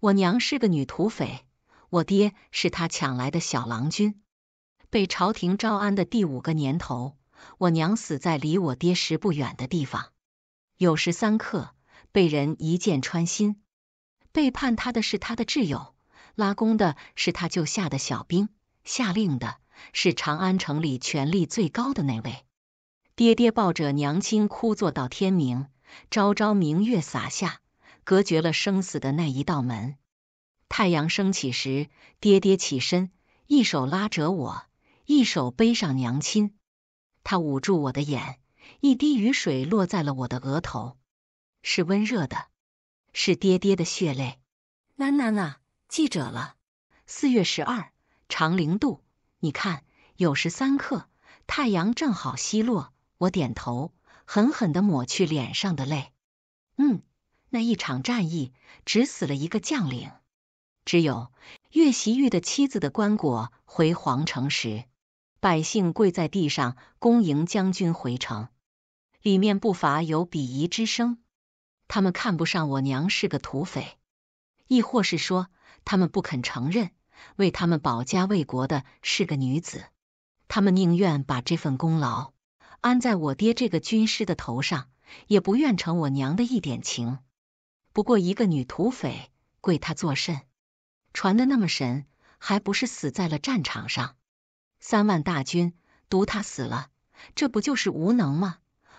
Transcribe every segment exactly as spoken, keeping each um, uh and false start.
我娘是个女土匪，我爹是她抢来的小郎君。被朝廷招安的第五个年头，我娘死在离我爹十步远的地方，有时三刻被人一箭穿心。背叛他的是他的挚友，拉弓的是他救下的小兵，下令的是长安城里权力最高的那位。爹爹抱着娘亲哭坐到天明，朝朝明月洒下，隔绝了生死的那一道门。太阳升起时，爹爹起身，一手拉着我，一手背上娘亲。他捂住我的眼，一滴雨水落在了我的额头，是温热的，是爹爹的血泪。囡囡啊，记着了，四月十二，长零度。你看，有时三刻，太阳正好西落。我点头，狠狠地抹去脸上的泪。嗯，那一场战役只死了一个将领。只有岳习玉的妻子的棺椁回皇城时，百姓跪在地上恭迎将军回城，里面不乏有鄙夷之声。他们看不上我娘是个土匪，亦或是说他们不肯承认为他们保家卫国的是个女子。他们宁愿把这份功劳安在我爹这个军师的头上，也不愿承我娘的一点情。不过一个女土匪跪她作甚？传得那么神，还不是死在了战场上？三万大军独她死了，这不就是无能吗？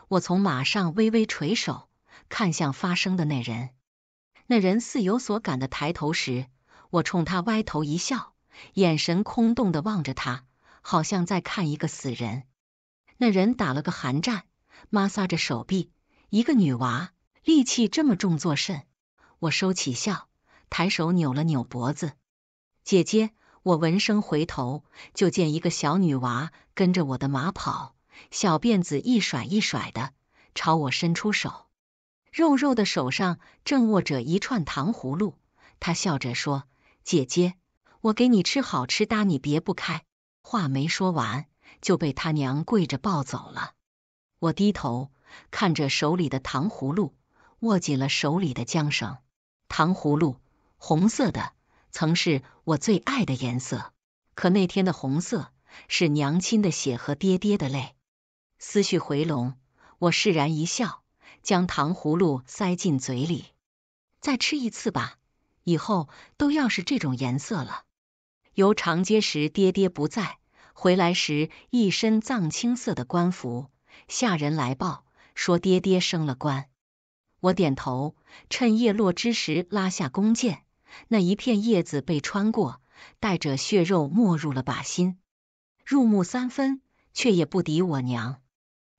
我从马上微微垂手，看向发生的那人。那人似有所感的抬头时，我冲他歪头一笑，眼神空洞地望着他，好像在看一个死人。那人打了个寒战，摩挲着手臂，一个女娃，力气这么重作甚？我收起笑，抬手扭了扭脖子。姐姐，我闻声回头，就见一个小女娃跟着我的马跑，小辫子一甩一甩的，朝我伸出手。肉肉的手上正握着一串糖葫芦，她笑着说：“姐姐，我给你吃好吃的，你别不开。”话没说完，就被他娘跪着抱走了。我低头看着手里的糖葫芦，握紧了手里的缰绳。糖葫芦红色的，曾是我最爱的颜色，可那天的红色是娘亲的血和爹爹的泪。思绪回笼，我释然一笑，将糖葫芦塞进嘴里。再吃一次吧，以后都要是这种颜色了。游长街时爹爹不在，回来时一身藏青色的官服，下人来报说爹爹升了官。我点头，趁叶落之时拉下弓箭，那一片叶子被穿过，带着血肉没入了靶心，入木三分，却也不敌我娘。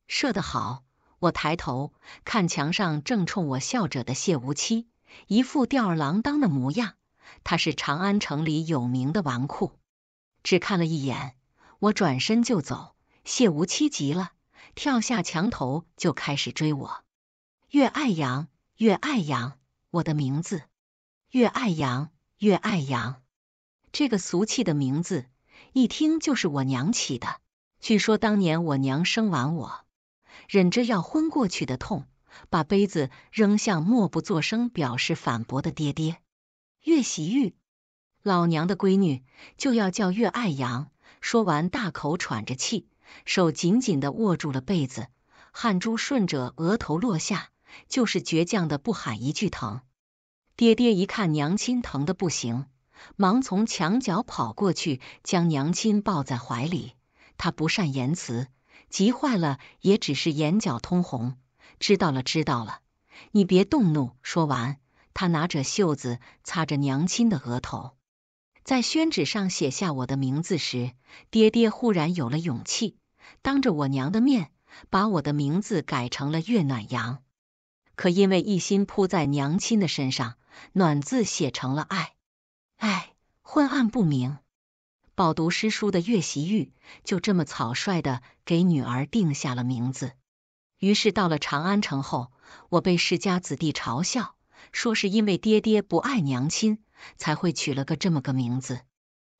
射得好。我抬头看墙上正冲我笑着的谢无期，一副吊儿郎当的模样。他是长安城里有名的纨绔。只看了一眼，我转身就走。谢无期急了，跳下墙头就开始追我。岳爱阳，岳爱阳，我的名字。岳爱阳，岳爱阳，这个俗气的名字一听就是我娘起的。据说当年我娘生完我，忍着要昏过去的痛，把杯子扔向默不作声表示反驳的爹爹。岳喜玉，老娘的闺女就要叫岳爱阳。说完大口喘着气，手紧紧地握住了被子，汗珠顺着额头落下，就是倔强的不喊一句疼。爹爹一看娘亲疼得不行，忙从墙角跑过去，将娘亲抱在怀里。他不善言辞，急坏了也只是眼角通红。知道了知道了，你别动怒。说完，他拿着袖子擦着娘亲的额头。在宣纸上写下我的名字时，爹爹忽然有了勇气，当着我娘的面把我的名字改成了岳暖阳。可因为一心扑在娘亲的身上，暖字写成了爱。哎，昏暗不明。饱读诗书的岳习玉就这么草率地给女儿定下了名字。于是到了长安城后，我被世家子弟嘲笑，说是因为爹爹不爱娘亲，才会取了个这么个名字。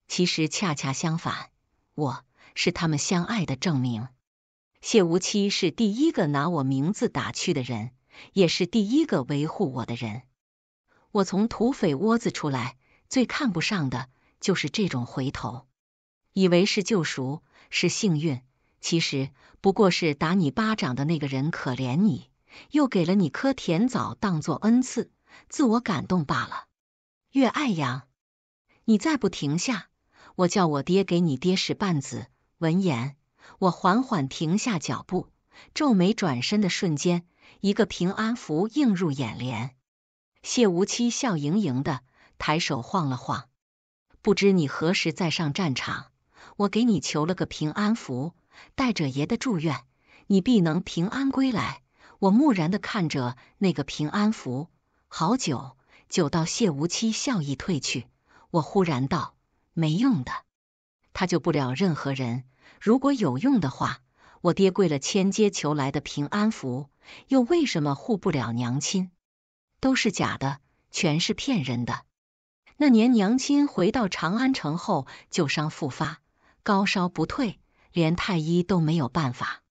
其实恰恰相反，我是他们相爱的证明。谢无期是第一个拿我名字打趣的人，也是第一个维护我的人。我从土匪窝子出来，最看不上的就是这种回头，以为是救赎，是幸运，其实不过是打你巴掌的那个人可怜你，又给了你颗甜枣当作恩赐，自我感动罢了。岳爱阳，你再不停下，我叫我爹给你爹使绊子。闻言，我缓缓停下脚步，皱眉转身的瞬间，一个平安符映入眼帘。谢无期笑盈盈的抬手晃了晃，不知你何时再上战场，我给你求了个平安符，带着爷的祝愿，你必能平安归来。我木然的看着那个平安符，好久，久到谢无期笑意褪去，我忽然道：没用的，他救不了任何人。如果有用的话，我爹跪了千阶求来的平安符，又为什么护不了娘亲？都是假的，全是骗人的。那年娘亲回到长安城后，旧伤复发，高烧不退，连太医都没有办法。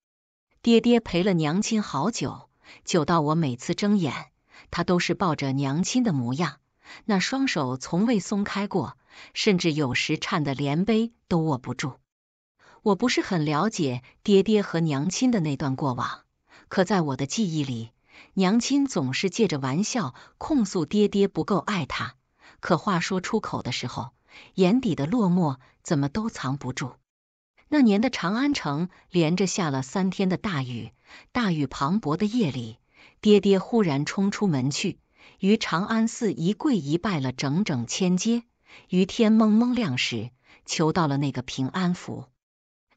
爹爹陪了娘亲好久，久到我每次睁眼，他都是抱着娘亲的模样，那双手从未松开过，甚至有时颤得连杯都握不住。我不是很了解爹爹和娘亲的那段过往，可在我的记忆里，娘亲总是借着玩笑控诉爹爹不够爱她。可话说出口的时候，眼底的落寞怎么都藏不住。那年的长安城连着下了三天的大雨，大雨磅礴的夜里，爹爹忽然冲出门去，于长安寺一跪一拜了整整千阶，于天蒙蒙亮时，求到了那个平安符。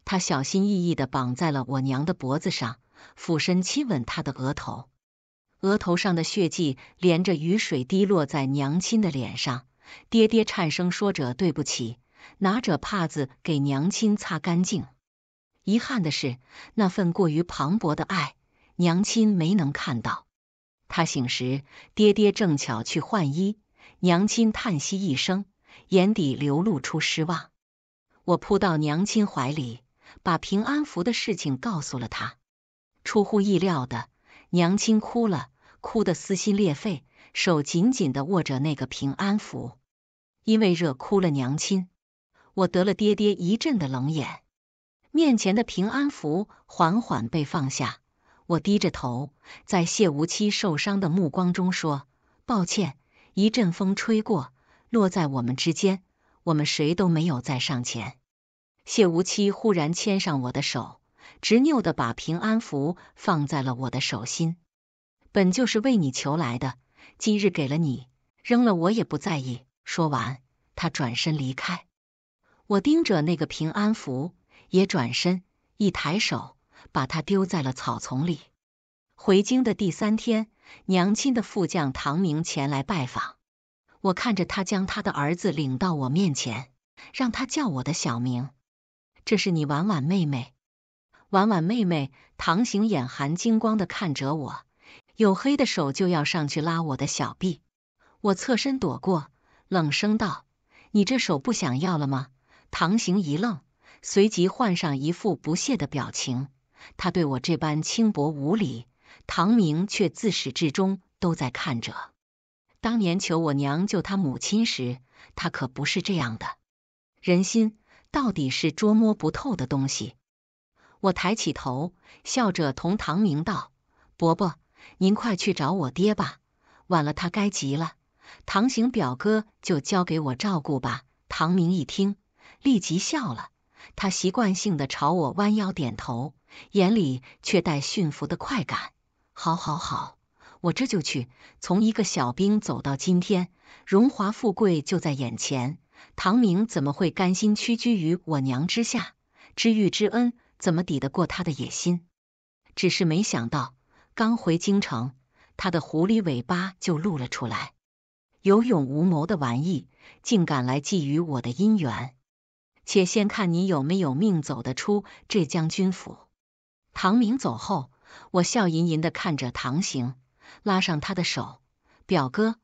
他小心翼翼地绑在了我娘的脖子上，俯身亲吻她的额头。额头上的血迹连着雨水滴落在娘亲的脸上，爹爹颤声说着对不起，拿着帕子给娘亲擦干净。遗憾的是，那份过于磅礴的爱，娘亲没能看到。她醒时，爹爹正巧去换衣，娘亲叹息一声，眼底流露出失望。我扑到娘亲怀里，把平安符的事情告诉了她。出乎意料的，娘亲哭了，哭得撕心裂肺，手紧紧地握着那个平安符。因为热哭了娘亲，我得了爹爹一阵的冷眼。面前的平安符缓缓被放下，我低着头，在谢无期受伤的目光中说：抱歉。一阵风吹过，落在我们之间，我们谁都没有再上前。谢无期忽然牵上我的手，执拗地把平安符放在了我的手心。本就是为你求来的，今日给了你，扔了我也不在意。说完，他转身离开。我盯着那个平安符，也转身，一抬手，把它丢在了草丛里。回京的第三天，娘亲的副将唐明前来拜访。我看着他将他的儿子领到我面前，让他叫我的小名。这是你婉婉妹妹。婉婉妹妹，唐行眼含金光地看着我，黝黑的手就要上去拉我的小臂，我侧身躲过，冷声道：你这手不想要了吗？唐行一愣，随即换上一副不屑的表情。他对我这般轻薄无礼，唐明却自始至终都在看着。当年求我娘救他母亲时，他可不是这样的。人心到底是捉摸不透的东西。我抬起头，笑着同唐明道：伯伯，您快去找我爹吧，晚了他该急了。唐行表哥就交给我照顾吧。唐明一听，立即笑了，他习惯性的朝我弯腰点头，眼里却带驯服的快感。好好好，我这就去。从一个小兵走到今天，荣华富贵就在眼前，唐明怎么会甘心屈居于我娘之下？知遇之恩怎么抵得过他的野心？只是没想到，刚回京城，他的狐狸尾巴就露了出来。有勇无谋的玩意，竟敢来觊觎我的姻缘。且先看你有没有命走得出这将军府。唐明走后，我笑吟吟地看着唐行，拉上他的手：表哥，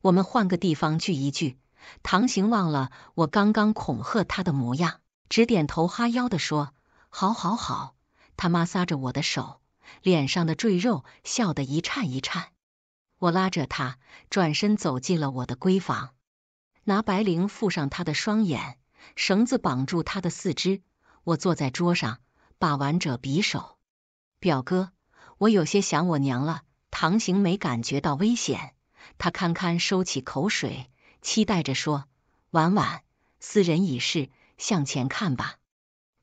我们换个地方聚一聚。唐行忘了我刚刚恐吓他的模样，只点头哈腰地说：好好好。他摩挲着我的手，脸上的赘肉笑得一颤一颤。我拉着他，转身走进了我的闺房，拿白绫覆上他的双眼，绳子绑住他的四肢。我坐在桌上，把玩着匕首。表哥，我有些想我娘了。唐行没感觉到危险，他堪堪收起口水，期待着说：“婉婉，斯人已逝，向前看吧。”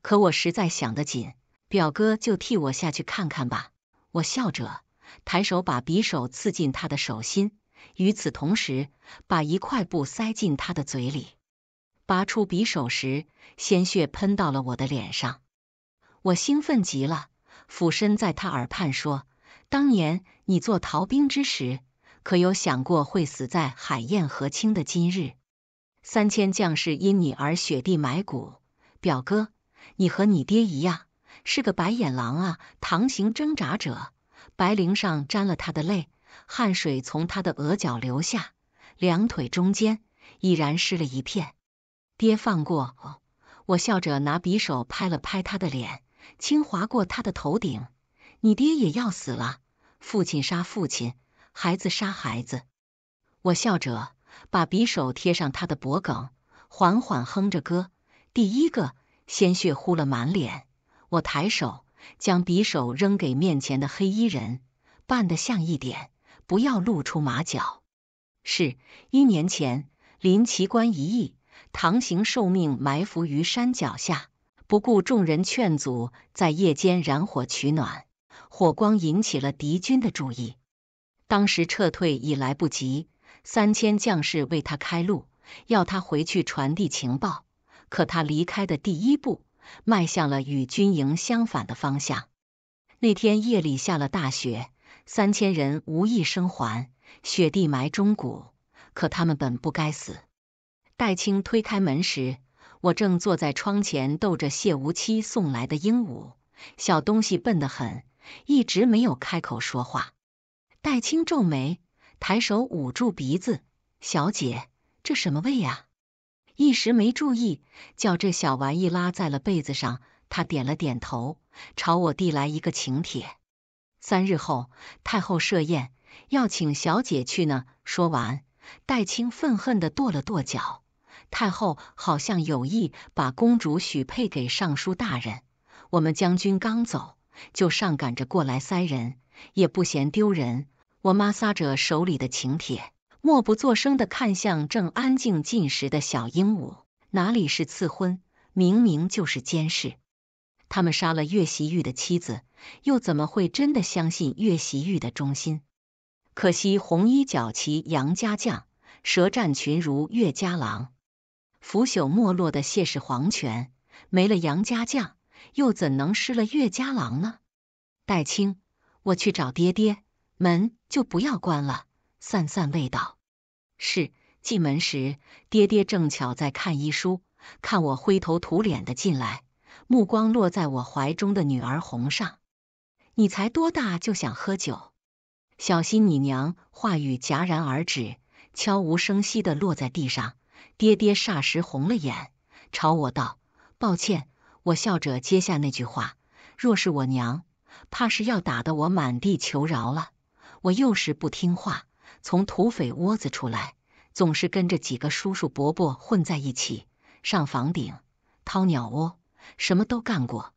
可我实在想得紧，表哥就替我下去看看吧。我笑着抬手把匕首刺进他的手心，与此同时把一块布塞进他的嘴里。拔出匕首时，鲜血喷到了我的脸上。我兴奋极了，俯身在他耳畔说：“当年你做逃兵之时，可有想过会死在海晏河清的今日？三千将士因你而雪地埋骨。表哥，你和你爹一样，是个白眼狼啊！”唐行挣扎着，白绫上沾了他的泪，汗水从他的额角流下，两腿中间已然湿了一片。“爹放过我！”我笑着拿匕首拍了拍他的脸，轻划过他的头顶。“你爹也要死了，父亲杀父亲，孩子杀孩子。”我笑着把匕首贴上他的脖颈，缓缓哼着歌。第一个，鲜血糊了满脸。我抬手将匕首扔给面前的黑衣人，扮得像一点，不要露出马脚。是一年前临奇关一役，唐行受命埋伏于山脚下，不顾众人劝阻，在夜间燃火取暖，火光引起了敌军的注意。当时撤退已来不及，三千将士为他开路，要他回去传递情报。可他离开的第一步，迈向了与军营相反的方向。那天夜里下了大雪，三千人无一生还，雪地埋中骨。可他们本不该死。戴青推开门时，我正坐在窗前逗着谢无期送来的鹦鹉。小东西笨得很，一直没有开口说话。戴青皱眉，抬手捂住鼻子：“小姐，这什么味呀？”一时没注意，叫这小玩意拉在了被子上。他点了点头，朝我递来一个请帖：“三日后太后设宴，要请小姐去呢。”说完，戴青愤恨地跺了跺脚。太后好像有意把公主许配给尚书大人。我们将军刚走，就上赶着过来塞人，也不嫌丢人。我妈撒着手里的请帖，默不作声地看向正安静进食的小鹦鹉。哪里是赐婚，明明就是监视。他们杀了岳习玉的妻子，又怎么会真的相信岳习玉的忠心？可惜红衣角旗杨家将，舌战群儒岳家郎。腐朽没落的谢氏皇权，没了杨家将，又怎能失了岳家郎呢？戴青，我去找爹爹，门就不要关了，散散味道。是。进门时，爹爹正巧在看医书，看我灰头土脸的进来，目光落在我怀中的女儿红上。“你才多大就想喝酒？小心你娘！”话语戛然而止，悄无声息地落在地上。爹爹霎时红了眼，朝我道：“抱歉。”我笑着接下那句话：“若是我娘，怕是要打得我满地求饶了。我幼时不听话，从土匪窝子出来，总是跟着几个叔叔伯伯混在一起，上房顶，掏鸟窝，什么都干过。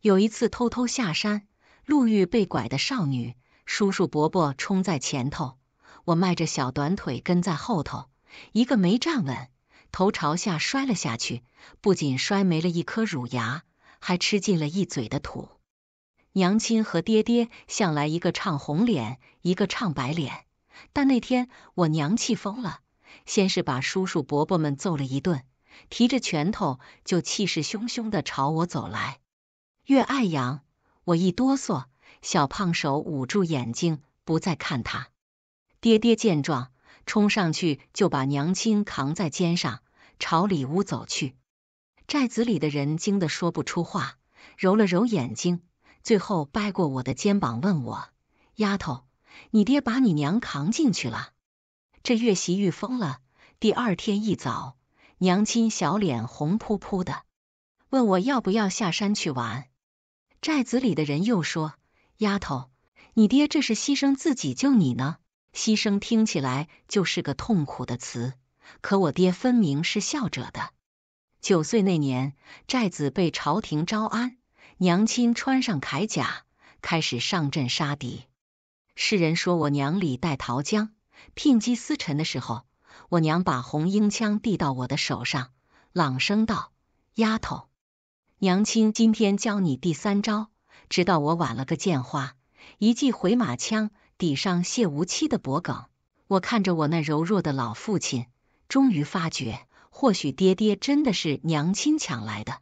有一次偷偷下山，路遇被拐的少女，叔叔伯伯冲在前头，我迈着小短腿跟在后头，一个没站稳，头朝下摔了下去，不仅摔没了一颗乳牙，还吃进了一嘴的土。娘亲和爹爹向来一个唱红脸，一个唱白脸。但那天我娘气疯了，先是把叔叔伯伯们揍了一顿，提着拳头就气势汹汹地朝我走来。岳爱阳，我一哆嗦，小胖手捂住眼睛，不再看他。爹爹见状，冲上去就把娘亲扛在肩上，朝里屋走去。寨子里的人惊得说不出话，揉了揉眼睛，最后掰过我的肩膀问我：“丫头，你爹把你娘扛进去了？”这岳习玉疯了。第二天一早，娘亲小脸红扑扑的，问我要不要下山去玩。寨子里的人又说：“丫头，你爹这是牺牲自己救你呢。”牺牲听起来就是个痛苦的词，可我爹分明是笑着的。九岁那年，寨子被朝廷招安，娘亲穿上铠甲，开始上阵杀敌。世人说我娘里带桃僵，牝鸡司晨的时候，我娘把红缨枪递到我的手上，朗声道：“丫头，娘亲今天教你第三招。”直到我挽了个剑花，一记回马枪抵上谢无期的脖颈。我看着我那柔弱的老父亲，终于发觉，或许爹爹真的是娘亲抢来的。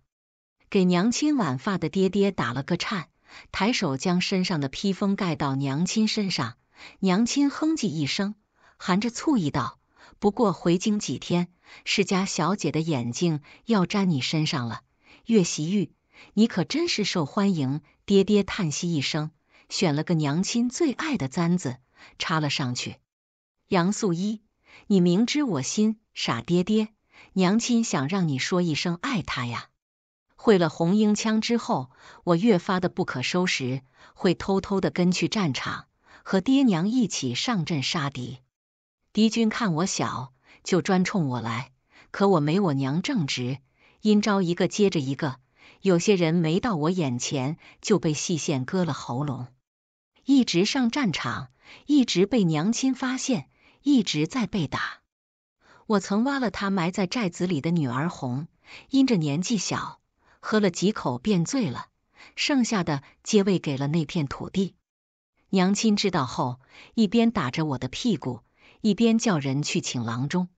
给娘亲挽发的爹爹打了个颤，抬手将身上的披风盖到娘亲身上。娘亲哼唧一声，含着醋意道：“不过回京几天，世家小姐的眼睛要沾你身上了。岳袭玉，你可真是受欢迎。”爹爹叹息一声，选了个娘亲最爱的簪子插了上去。杨素一，你明知我心，傻爹爹，娘亲想让你说一声爱她呀。会了红缨枪之后，我越发的不可收拾，会偷偷的跟去战场，和爹娘一起上阵杀敌。敌军看我小，就专冲我来，可我没我娘正直，阴招一个接着一个，有些人没到我眼前就被细线割了喉咙。一直上战场，一直被娘亲发现，一直在被打。我曾挖了她埋在寨子里的女儿红，因着年纪小，喝了几口便醉了，剩下的皆喂给了那片土地。娘亲知道后，一边打着我的屁股，一边叫人去请郎中。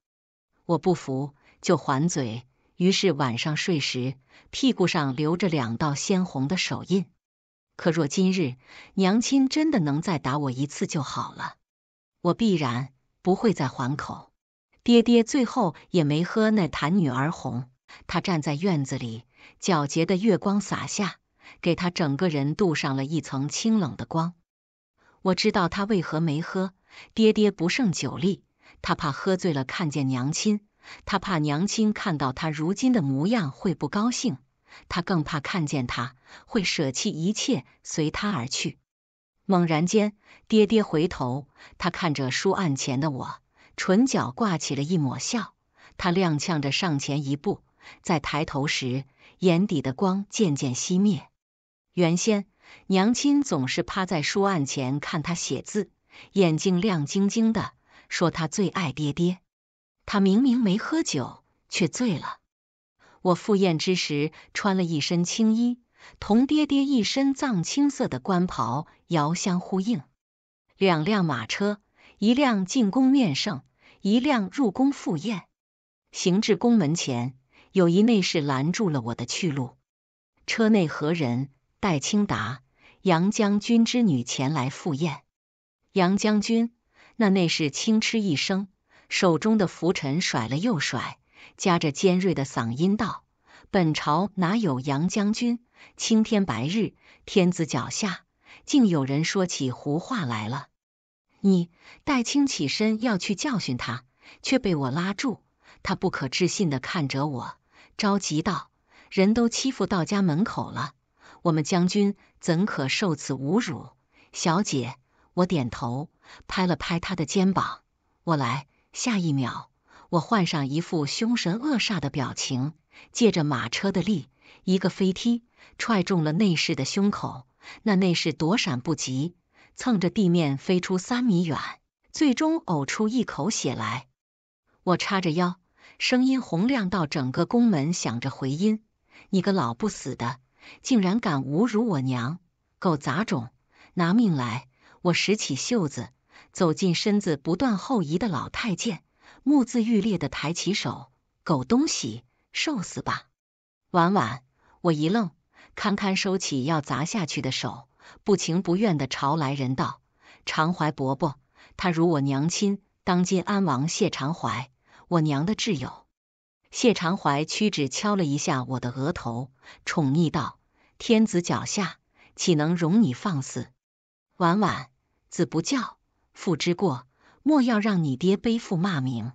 我不服，就还嘴，于是晚上睡时，屁股上留着两道鲜红的手印。可若今日娘亲真的能再打我一次就好了，我必然不会再还口。爹爹最后也没喝那坛女儿红，他站在院子里，皎洁的月光洒下，给他整个人镀上了一层清冷的光。我知道他为何没喝，爹爹不胜酒力，他怕喝醉了看见娘亲，他怕娘亲看到他如今的模样会不高兴，他更怕看见他会舍弃一切随他而去。猛然间，爹爹回头，他看着书案前的我，唇角挂起了一抹笑，他踉跄着上前一步，在抬头时，眼底的光渐渐熄灭。原先娘亲总是趴在书案前看他写字，眼睛亮晶晶的，说他最爱爹爹。他明明没喝酒，却醉了。我赴宴之时，穿了一身青衣，同爹爹一身藏青色的官袍遥相呼应。两辆马车，一辆进宫面圣，一辆入宫赴宴。行至宫门前，有一内侍拦住了我的去路。车内何人？戴青达，杨将军之女前来赴宴。杨将军？那内侍轻嗤一声，手中的拂尘甩了又甩，夹着尖锐的嗓音道：“本朝哪有杨将军？青天白日，天子脚下，竟有人说起胡话来了。”你戴青起身要去教训他，却被我拉住。他不可置信地看着我，着急道：“人都欺负到家门口了，我们将军怎可受此侮辱？”小姐，我点头，拍了拍他的肩膀：“我来。”下一秒，我换上一副凶神恶煞的表情，借着马车的力，一个飞踢踹中了内侍的胸口。那内侍躲闪不及，蹭着地面飞出三米远，最终呕出一口血来。我叉着腰，声音洪亮到整个宫门响着回音：“你个老不死的，竟然敢侮辱我娘！狗杂种，拿命来！”我拾起袖子，走进身子不断后移的老太监，目眦欲裂地抬起手：“狗东西，受死吧！”婉婉，我一愣，堪堪收起要砸下去的手，不情不愿地朝来人道：“常怀伯伯，他如我娘亲，当今安王谢常怀，我娘的挚友。”谢常怀屈指敲了一下我的额头，宠溺道：“天子脚下，岂能容你放肆？婉婉，子不教，父之过，莫要让你爹背负骂名。”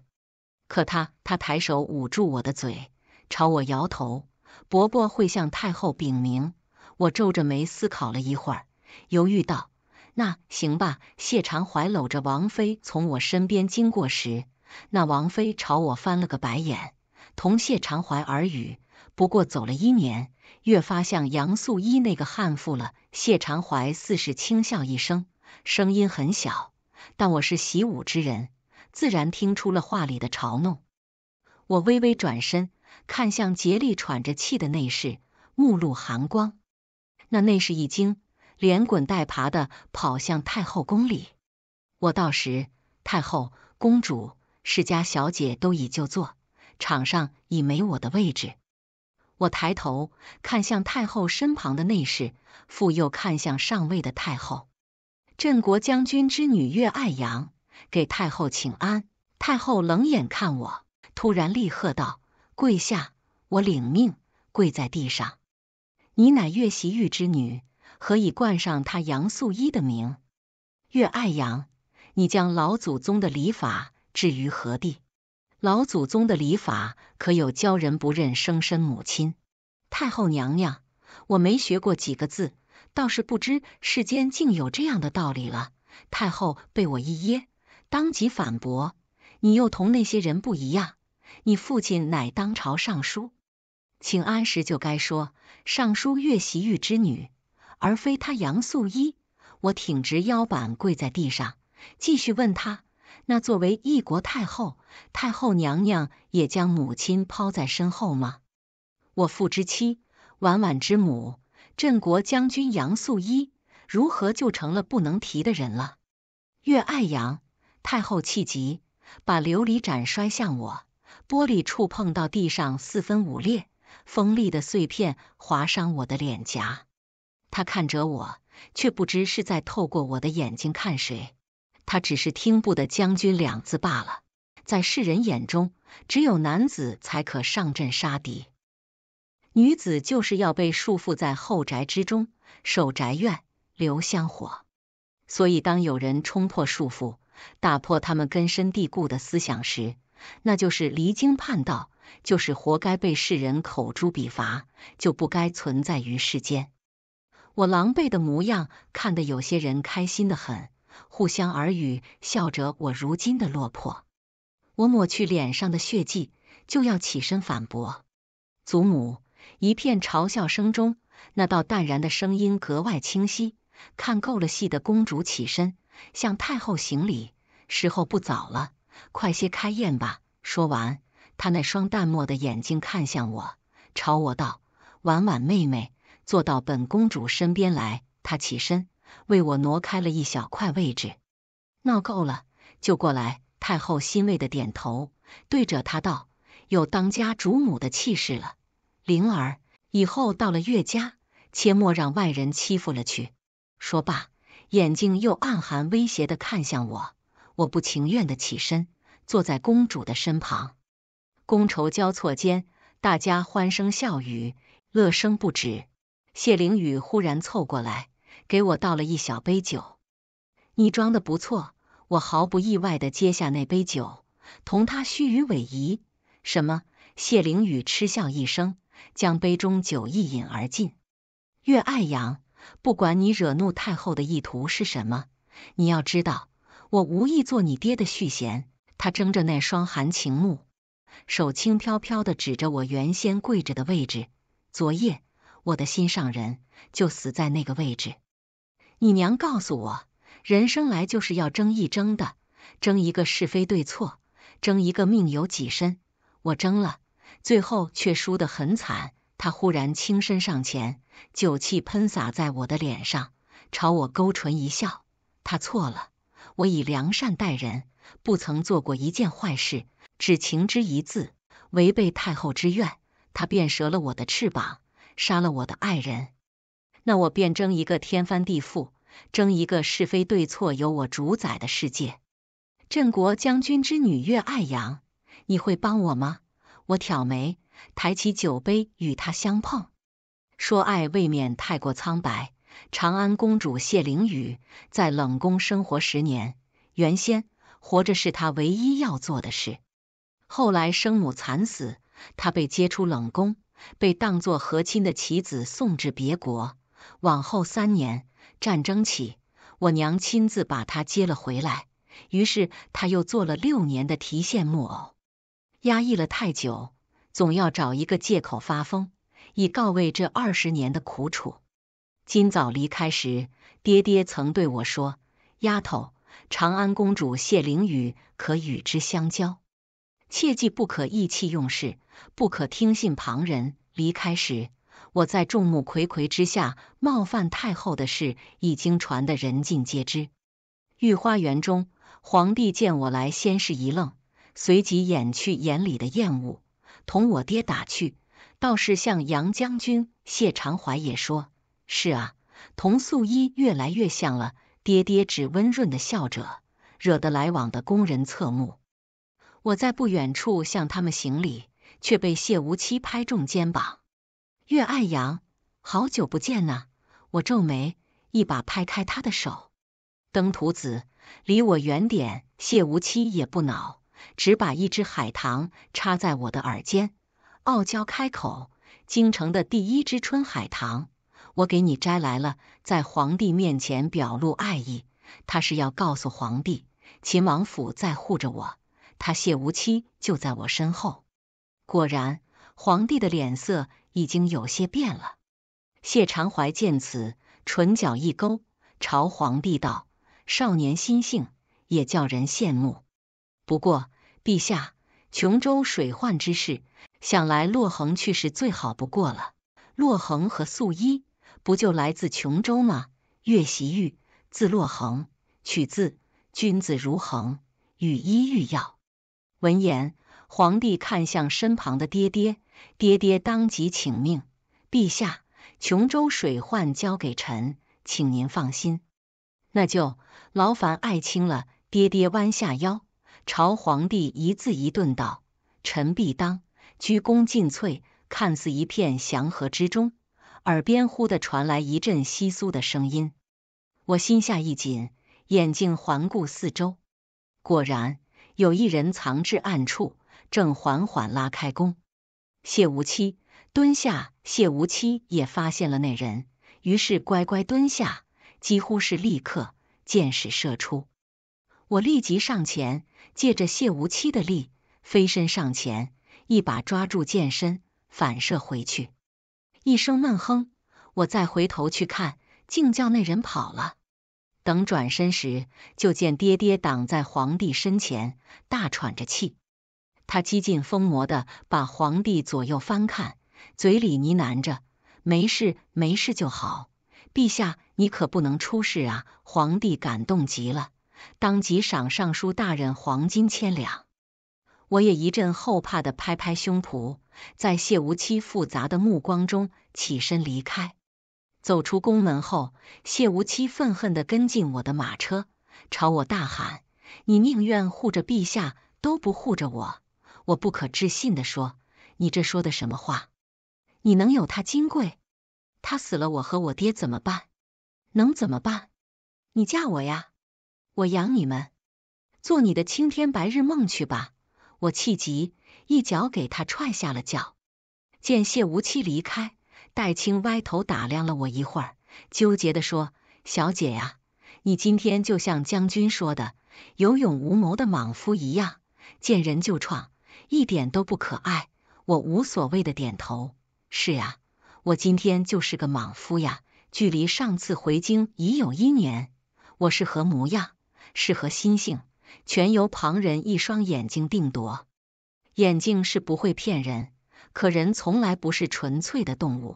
可他他抬手捂住我的嘴，朝我摇头：“伯伯会向太后禀明。”我皱着眉思考了一会儿，犹豫道：“那行吧。”谢长怀搂着王妃从我身边经过时，那王妃朝我翻了个白眼。同谢长怀耳语，不过走了一年，越发像杨素一那个悍妇了。谢长怀似是轻笑一声，声音很小，但我是习武之人，自然听出了话里的嘲弄。我微微转身，看向竭力喘着气的内侍，目露寒光。那内侍一惊，连滚带爬的跑向太后宫里。我到时，太后、公主、世家小姐都已就坐，场上已没我的位置。我抬头看向太后身旁的内侍，复又看向上位的太后。镇国将军之女岳爱阳给太后请安。太后冷眼看我，突然厉喝道：“跪下！”我领命跪在地上。你乃岳袭玉之女，何以冠上她杨素一的名？岳爱阳，你将老祖宗的礼法置于何地？老祖宗的礼法可有教人不认生身母亲？太后娘娘，我没学过几个字，倒是不知世间竟有这样的道理了。太后被我一噎，当即反驳：“你又同那些人不一样，你父亲乃当朝尚书，请安时就该说尚书岳袭玉之女，而非他杨素一。”我挺直腰板跪在地上，继续问他：“那作为一国太后，太后娘娘也将母亲抛在身后吗？”我父之妻，婉婉之母，镇国将军杨素一，如何就成了不能提的人了？岳爱阳，太后气急，把琉璃盏摔向我，玻璃触碰到地上四分五裂，锋利的碎片划伤我的脸颊。他看着我，却不知是在透过我的眼睛看谁。他只是听不得将军两字罢了。在世人眼中，只有男子才可上阵杀敌，女子就是要被束缚在后宅之中，守宅院，留香火。所以当有人冲破束缚，打破他们根深蒂固的思想时，那就是离经叛道，就是活该被世人口诛笔伐，就不该存在于世间。我狼狈的模样看得有些人开心得很，互相耳语，笑着我如今的落魄。我抹去脸上的血迹，就要起身反驳。祖母，一片嘲笑声中，那道淡然的声音格外清晰。看够了戏的公主起身，向太后行礼：“时候不早了，快些开宴吧。”说完，她那双淡漠的眼睛看向我，朝我道：“婉婉妹妹，坐到本公主身边来。”她起身，为我挪开了一小块位置。“闹够了，就过来。”太后欣慰的点头，对着她道：“有当家主母的气势了。灵儿，以后到了岳家，切莫让外人欺负了去。”说罢，眼睛又暗含威胁的看向我。我不情愿的起身，坐在公主的身旁。觥筹交错间，大家欢声笑语，乐声不止。谢灵雨忽然凑过来，给我倒了一小杯酒。“你装得不错。”我毫不意外地接下那杯酒，同他虚与委蛇。“什么？”谢灵雨嗤笑一声，将杯中酒一饮而尽。“岳爱阳，不管你惹怒太后的意图是什么，你要知道，我无意做你爹的续弦。”他睁着那双含情目，手轻飘飘地指着我原先跪着的位置。“昨夜，我的心上人就死在那个位置。你娘告诉我，人生来就是要争一争的，争一个是非对错，争一个命由己身。我争了，最后却输得很惨。”他忽然轻身上前，酒气喷洒在我的脸上，朝我勾唇一笑。他错了，我以良善待人，不曾做过一件坏事，只情之一字，违背太后之愿，他便折了我的翅膀，杀了我的爱人。那我便争一个天翻地覆，争一个是非对错由我主宰的世界。镇国将军之女岳爱阳，你会帮我吗？我挑眉，抬起酒杯与她相碰。说爱未免太过苍白。长安公主谢灵雨在冷宫生活十年，原先活着是她唯一要做的事。后来生母惨死，她被接出冷宫，被当作和亲的棋子送至别国。往后三年，战争起，我娘亲自把他接了回来，于是他又做了六年的提线木偶。压抑了太久，总要找一个借口发疯，以告慰这二十年的苦楚。今早离开时，爹爹曾对我说：“丫头，长安公主谢灵雨可与之相交，切记不可意气用事，不可听信旁人。”离开时，我在众目睽睽之下冒犯太后的事已经传得人尽皆知。御花园中，皇帝见我来，先是一愣，随即掩去眼里的厌恶，同我爹打趣。倒是像杨将军谢长怀也说：“是啊，同素衣越来越像了。”爹爹只温润的笑着，惹得来往的工人侧目。我在不远处向他们行礼，却被谢无期拍中肩膀：“岳爱阳，好久不见呐！”我皱眉，一把拍开他的手：“登徒子，离我远点。”谢无期也不恼，只把一只海棠插在我的耳尖，傲娇开口：“京城的第一只春海棠，我给你摘来了。”在皇帝面前表露爱意，他是要告诉皇帝，秦王府在护着我，他谢无期就在我身后。果然，皇帝的脸色已经有些变了。谢长怀见此，唇角一勾，朝皇帝道：“少年心性，也叫人羡慕。不过，陛下，琼州水患之事，想来洛恒去世最好不过了。洛恒和素衣不就来自琼州吗？岳袭玉，字洛恒，取自君子如恒，与医御药。”闻言，皇帝看向身旁的爹爹，爹爹当即请命：“陛下，琼州水患交给臣，请您放心。”“那就劳烦爱卿了。”爹爹弯下腰，朝皇帝一字一顿道：“臣必当。”鞠躬尽瘁，看似一片祥和之中，耳边忽地传来一阵窸窣的声音。我心下一紧，眼睛环顾四周，果然有一人藏至暗处，正缓缓拉开弓。谢无期蹲下，谢无期也发现了那人，于是乖乖蹲下，几乎是立刻箭矢射出。我立即上前，借着谢无期的力飞身上前，一把抓住箭身，反射回去。一声闷哼，我再回头去看，竟叫那人跑了。等转身时，就见爹爹挡在皇帝身前，大喘着气。他几近疯魔的把皇帝左右翻看，嘴里呢喃着：“没事，没事就好。陛下，你可不能出事啊！”皇帝感动极了，当即赏尚书大人黄金千两。我也一阵后怕的拍拍胸脯，在谢无期复杂的目光中起身离开。走出宫门后，谢无期愤恨地跟进我的马车，朝我大喊：“你宁愿护着陛下，都不护着我！”我不可置信地说：“你这说的什么话？你能有他金贵？他死了，我和我爹怎么办？能怎么办？你嫁我呀，我养你们，做你的青天白日梦去吧！”我气急，一脚给他踹下了脚。见谢无期离开，戴青歪头打量了我一会儿，纠结地说：“小姐呀，你今天就像将军说的，有勇无谋的莽夫一样，见人就撞，一点都不可爱。”我无所谓的点头：“是呀，我今天就是个莽夫呀。”距离上次回京已有一年，我是何模样，是何心性，全由旁人一双眼睛定夺。眼睛是不会骗人，可人从来不是纯粹的动物。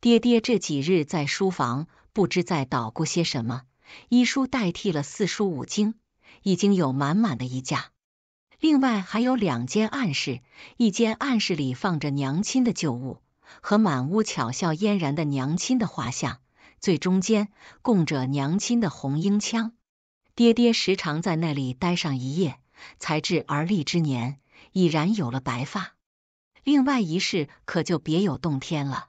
爹爹这几日在书房不知在捣鼓些什么，医书代替了四书五经，已经有满满的一架。另外还有两间暗室，一间暗室里放着娘亲的旧物和满屋巧笑嫣然的娘亲的画像，最中间供着娘亲的红缨枪。爹爹时常在那里待上一夜，才至而立之年，已然有了白发。另外一事可就别有洞天了。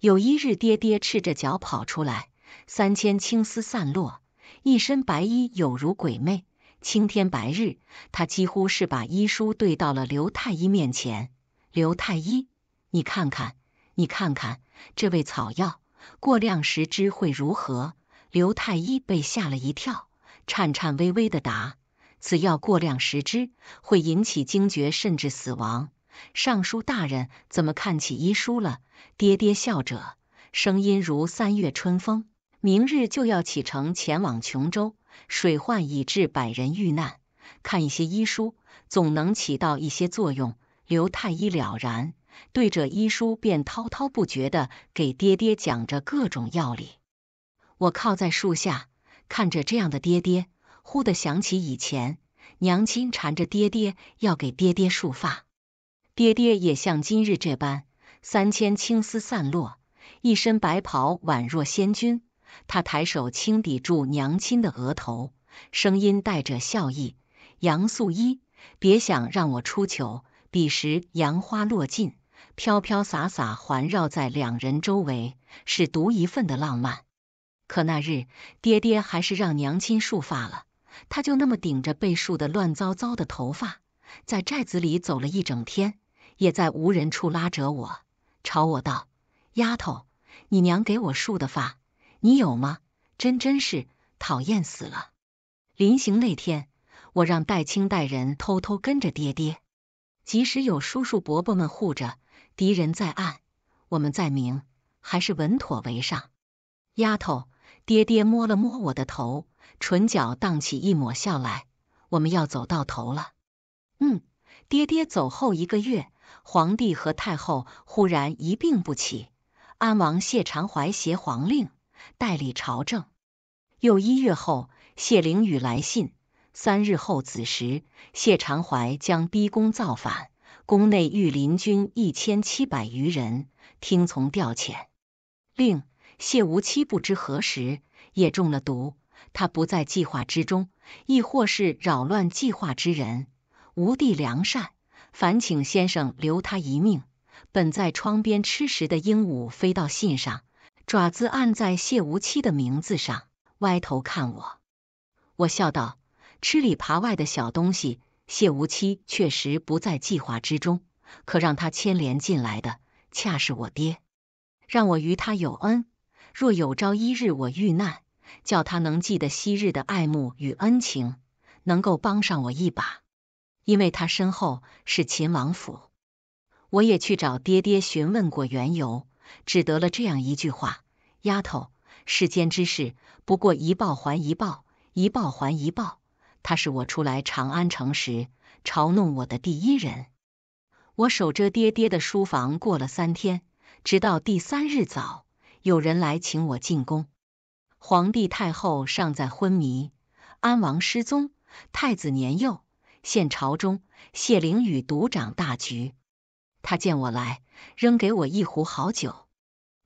有一日，爹爹赤着脚跑出来，三千青丝散落，一身白衣有如鬼魅。青天白日，他几乎是把医书对到了刘太医面前：“刘太医，你看看，你看看，这味草药过量时知会如何？”刘太医被吓了一跳，颤颤巍巍的答：“此药过量食之，会引起惊厥甚至死亡。尚书大人怎么看起医书了？”爹爹笑着，声音如三月春风。明日就要启程前往琼州，水患已致百人遇难，看一些医书，总能起到一些作用。刘太医了然，对着医书便滔滔不绝地给爹爹讲着各种药理。我靠在树下，看着这样的爹爹，忽地想起以前娘亲缠着爹爹要给爹爹束发，爹爹也像今日这般，三千青丝散落，一身白袍宛若仙君。他抬手轻抵住娘亲的额头，声音带着笑意：“杨素衣，别想让我出糗。”彼时杨花落尽，飘飘洒洒环绕在两人周围，是独一份的浪漫。可那日爹爹还是让娘亲束发了，他就那么顶着被束的乱糟糟的头发，在寨子里走了一整天，也在无人处拉着我，朝我道：“丫头，你娘给我束的发，你有吗？”真真是讨厌死了。临行那天，我让戴青带人偷偷跟着爹爹，即使有叔叔伯伯们护着，敌人在暗，我们在明，还是稳妥为上。丫头，爹爹摸了摸我的头，唇角荡起一抹笑来，我们要走到头了。嗯，爹爹走后一个月，皇帝和太后忽然一病不起，安王谢长怀携皇令代理朝政。又一月后，谢灵雨来信，三日后子时，谢长怀将逼宫造反，宫内御林军一千七百余人听从调遣。令谢无期不知何时也中了毒，他不在计划之中，亦或是扰乱计划之人，无地良善，烦请先生留他一命。本在窗边吃食的鹦鹉飞到信上，爪子按在谢无期的名字上，歪头看我。我笑道：“吃里扒外的小东西，谢无期确实不在计划之中，可让他牵连进来的，恰是我爹。让我与他有恩，若有朝一日我遇难，叫他能记得昔日的爱慕与恩情，能够帮上我一把。因为他身后是秦王府。”我也去找爹爹询问过缘由，只得了这样一句话：“丫头，世间之事不过一报还一报，一报还一报。”他是我出来长安城时嘲弄我的第一人。我守着爹爹的书房过了三天，直到第三日早，有人来请我进宫。皇帝太后尚在昏迷，安王失踪，太子年幼，现朝中谢灵雨独掌大局。他见我来，扔给我一壶好酒，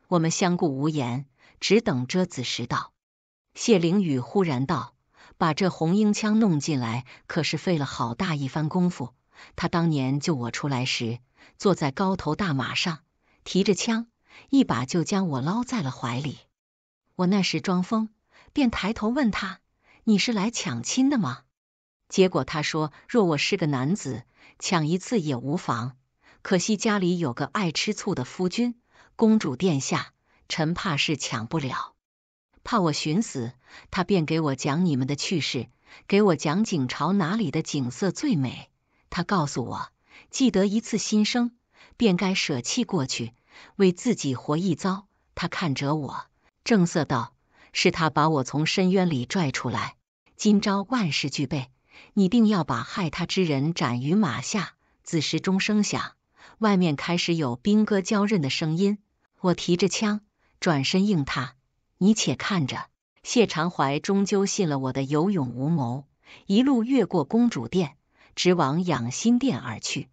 我们相顾无言，只等这子时到。谢灵雨忽然道：“把这红缨枪弄进来，可是费了好大一番功夫。他当年救我出来时，坐在高头大马上，提着枪，一把就将我捞在了怀里。我那时装疯，便抬头问他：‘你是来抢亲的吗？’结果他说：‘若我是个男子，抢一次也无妨。可惜家里有个爱吃醋的夫君，公主殿下，臣怕是抢不了。’怕我寻死，他便给我讲你们的趣事，给我讲景朝哪里的景色最美。他告诉我，记得一次新生，便该舍弃过去，为自己活一遭。他看着我，正色道：‘是他把我从深渊里拽出来。今朝万事俱备，你定要把害他之人斩于马下。’子时钟声响，外面开始有兵戈交刃的声音。我提着枪，转身应他：‘你且看着。’谢长怀终究信了我的有勇无谋，一路越过公主殿，直往养心殿而去。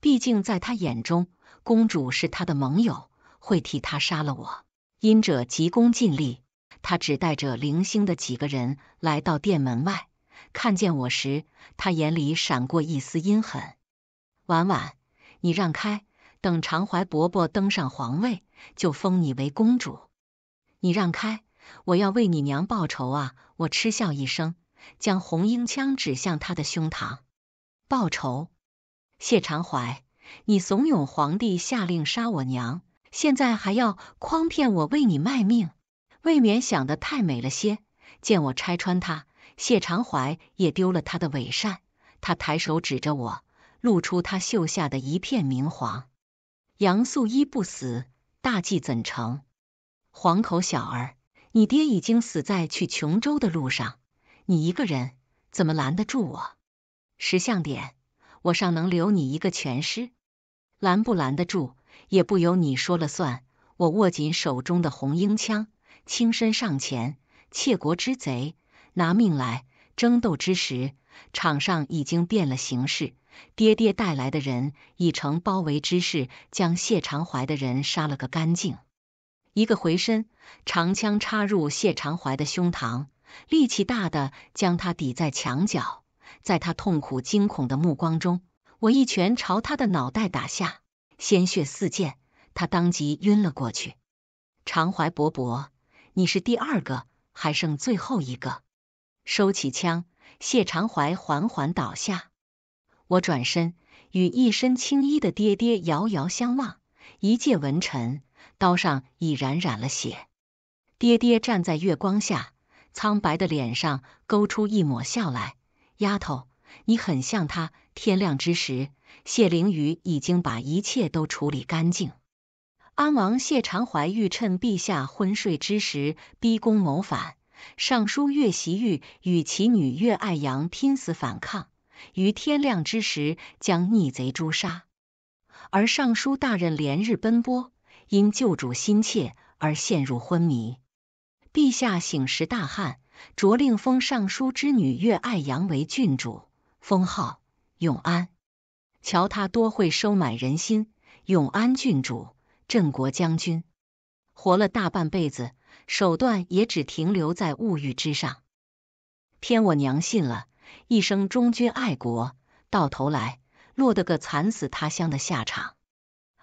毕竟在他眼中，公主是他的盟友，会替他杀了我。因者急功近利，他只带着零星的几个人来到殿门外，看见我时，他眼里闪过一丝阴狠。‘婉婉，你让开，等长怀伯伯登上皇位，就封你为公主。’你让开，我要为你娘报仇啊！”我嗤笑一声，将红缨枪指向他的胸膛。“报仇？谢长怀，你怂恿皇帝下令杀我娘，现在还要诓骗我为你卖命，未免想得太美了些。见我拆穿他，谢长怀也丢了他的伪善。他抬手指着我，露出他袖下的一片明黄。杨素衣不死，大计怎成？黄口小儿，你爹已经死在去琼州的路上，你一个人怎么拦得住我？识相点，我尚能留你一个全尸。拦不拦得住，也不由你说了算。我握紧手中的红缨枪，轻身上前，窃国之贼，拿命来。争斗之时，场上已经变了形势。爹爹带来的人已成包围之势，将谢长怀的人杀了个干净。一个回身，长枪插入谢长怀的胸膛，力气大的将他抵在墙角。在他痛苦惊恐的目光中，我一拳朝他的脑袋打下，鲜血四溅，他当即晕了过去。长怀伯伯，你是第二个，还剩最后一个。收起枪，谢长怀缓缓倒下。我转身，与一身青衣的爹爹遥遥相望，一介文臣，刀上已然染了血。爹爹站在月光下，苍白的脸上勾出一抹笑来。丫头，你很像他。天亮之时，谢灵雨已经把一切都处理干净。安王谢长怀欲趁陛下昏睡之时逼宫谋反，尚书岳习玉与其女岳爱阳拼死反抗，于天亮之时将逆贼诛杀。而尚书大人连日奔波，因救主心切而陷入昏迷。陛下醒时大汗，着令封尚书之女岳爱阳为郡主，封号永安。瞧他多会收买人心，永安郡主，镇国将军。活了大半辈子，手段也只停留在物欲之上。偏我娘信了，一生忠君爱国，到头来落得个惨死他乡的下场。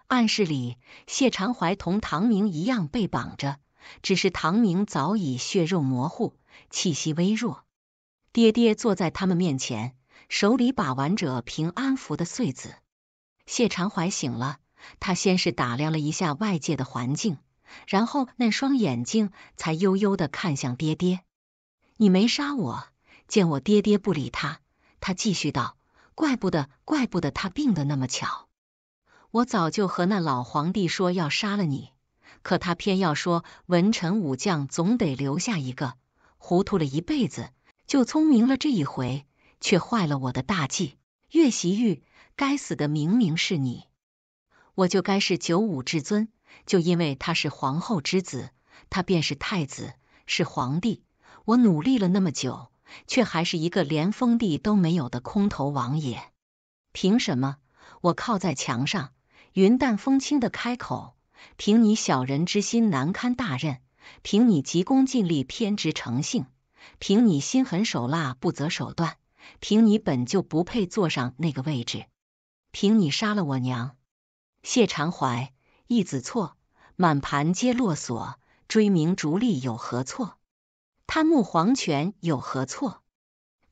暗室里，谢长怀同唐明一样被绑着，只是唐明早已血肉模糊，气息微弱。爹爹坐在他们面前，手里把玩着平安符的穗子。谢长怀醒了，他先是打量了一下外界的环境，然后那双眼睛才悠悠地看向爹爹。你没杀我。见我爹爹不理他，他继续道，怪不得怪不得他病得那么巧。我早就和那老皇帝说要杀了你，可他偏要说文臣武将总得留下一个，糊涂了一辈子，就聪明了这一回，却坏了我的大计。岳习玉，该死的明明是你。我就该是九五至尊，就因为他是皇后之子，他便是太子，是皇帝。我努力了那么久，却还是一个连封地都没有的空头王爷。凭什么？我靠在墙上，云淡风轻的开口，凭你小人之心难堪大任，凭你急功近利偏执成性，凭你心狠手辣不择手段，凭你本就不配坐上那个位置，凭你杀了我娘。谢长怀，一子错，满盘皆落索，追名逐利有何错？贪慕皇权有何错？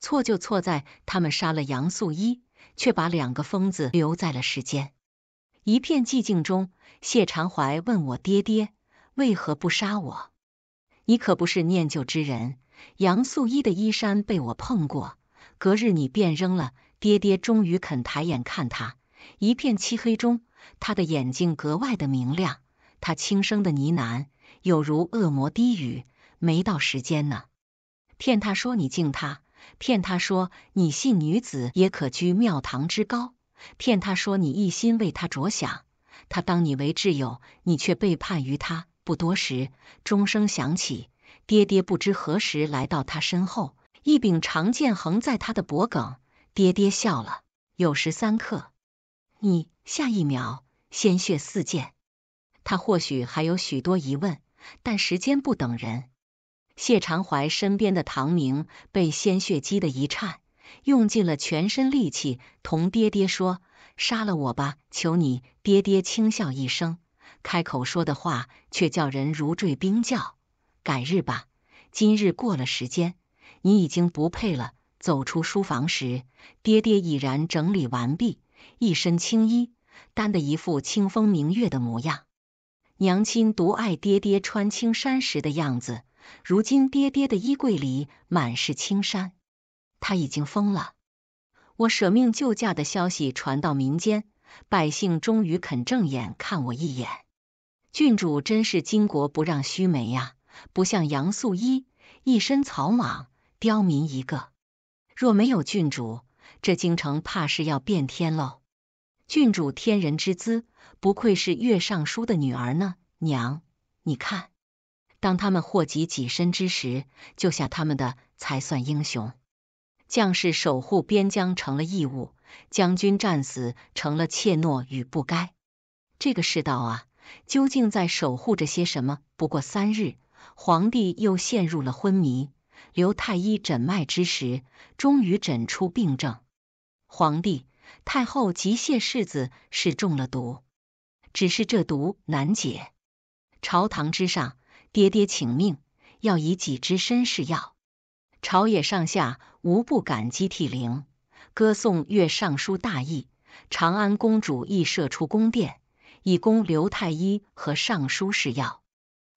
错就错在他们杀了杨素衣，却把两个疯子留在了世间。一片寂静中，谢长怀问我爹爹，为何不杀我？你可不是念旧之人，杨素衣的衣衫被我碰过，隔日你便扔了。爹爹终于肯抬眼看他，一片漆黑中，他的眼睛格外的明亮，他轻声的呢喃，有如恶魔低语，没到时间呢。骗他说你敬他，骗他说你信女子也可居庙堂之高，骗他说你一心为他着想，他当你为挚友，你却背叛于他。不多时，钟声响起，爹爹不知何时来到他身后，一柄长剑横在他的脖颈。爹爹笑了。有时三刻，你下一秒鲜血四溅。他或许还有许多疑问，但时间不等人。谢长怀身边的唐明被鲜血激得一颤，用尽了全身力气同爹爹说，杀了我吧，求你。爹爹轻笑一声，开口说的话却叫人如坠冰窖。改日吧，今日过了时间，你已经不配了。走出书房时，爹爹已然整理完毕，一身青衣，担得一副清风明月的模样。娘亲独爱爹爹穿青衫时的样子，如今爹爹的衣柜里满是青衫，他已经疯了。我舍命救驾的消息传到民间，百姓终于肯正眼看我一眼。郡主真是巾帼不让须眉呀，不像杨素衣，一身草莽，刁民一个。若没有郡主，这京城怕是要变天喽。郡主天人之姿，不愧是岳尚书的女儿呢。娘，你看，当他们祸及己身之时，救下他们的才算英雄。将士守护边疆成了义务，将军战死成了怯懦与不该。这个世道啊，究竟在守护着些什么？不过三日，皇帝又陷入了昏迷。刘太医诊脉之时，终于诊出病症。皇帝、太后及谢世子是中了毒，只是这毒难解。朝堂之上，爹爹请命，要以己之身试药。朝野上下无不感激涕零，歌颂岳尚书大义。长安公主亦设出宫殿，以供刘太医和尚书试药。